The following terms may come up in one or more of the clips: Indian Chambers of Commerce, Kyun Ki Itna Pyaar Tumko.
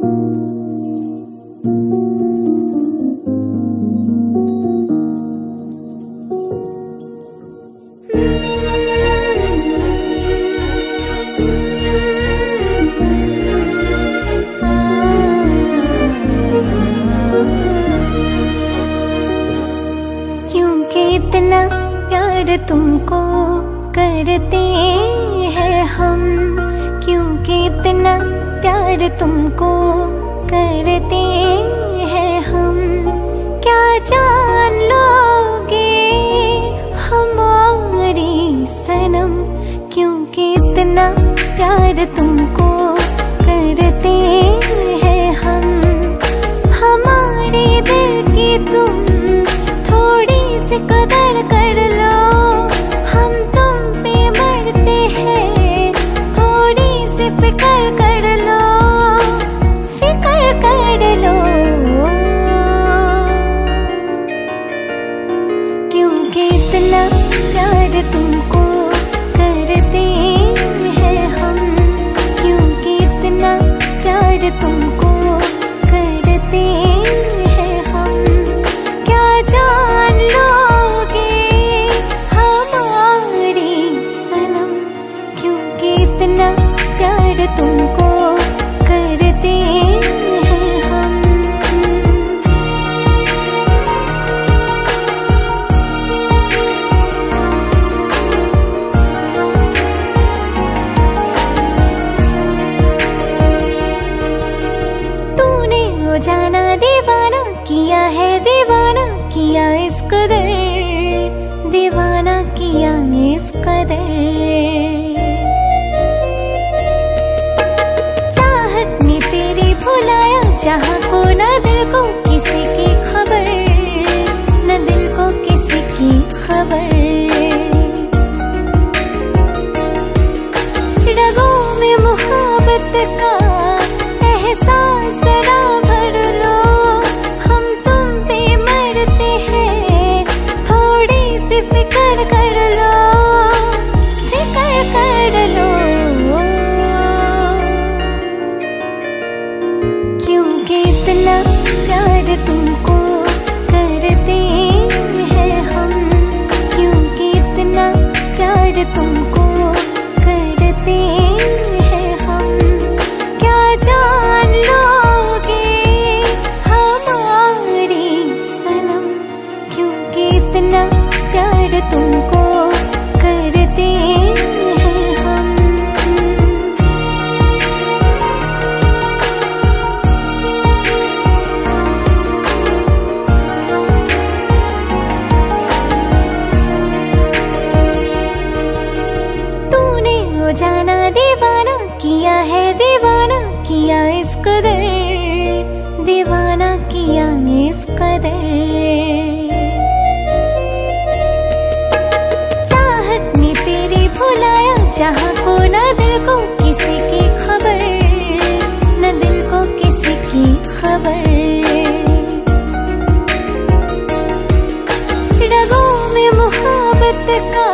इतना प्यार तुमको करते हैं हम, क्योंकि इतना प्यार तुमको करते हैं हम। क्या जान लोगे हमारी सनम, क्योंकि इतना प्यार तुमको करते हैं हम। हमारे दिल की तुम थोड़ी सी कदर कर लो, हम तुम पे मरते हैं, थोड़ी सी फिकर कर लो, फिकर कर लो। क्योंकि इतना प्यार तुमको करते हैं हम, क्योंकि इतना प्यार तुमको करते हैं हम। क्या जान लोगे हमारी सनम, क्योंकि इतना प्यार तुमको करते हैं हम। तूने वो जाना दीवाना किया है, दीवाना किया इस कदर, दीवाना किया इस कदर। चाहत ने तेरी भुलाया जहाँ को, न दिल को किसी की खबर, न दिल को किसी की खबर। रगों में मोहब्बत का एहसास ना भर लो, हम तुम पे मरते हैं, थोड़ी सी फिकर कर लो, फिकर कर लो। क्योंकि इतना प्यार तुमको करते हैं हम, क्योंकि इतना प्यार तुमको करते हैं हम। क्या जान लोगे हमारी सनम, क्योंकि इतना प्यार तुमको करते हैं हम। तूने वो जाना दीवाना किया है, दीवाना किया इस कदर, दीवाना किया इस कदर। चाहत ने तेरी भुलाया जहाँ को, न दिल को किसी की खबर, न दिल को किसी की खबर। रगों में मोहब्बत का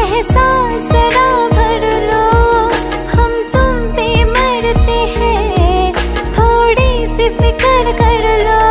एहसास ना भर लो, हम तुम पे मरते हैं, थोड़ी सी फिकर कर लो।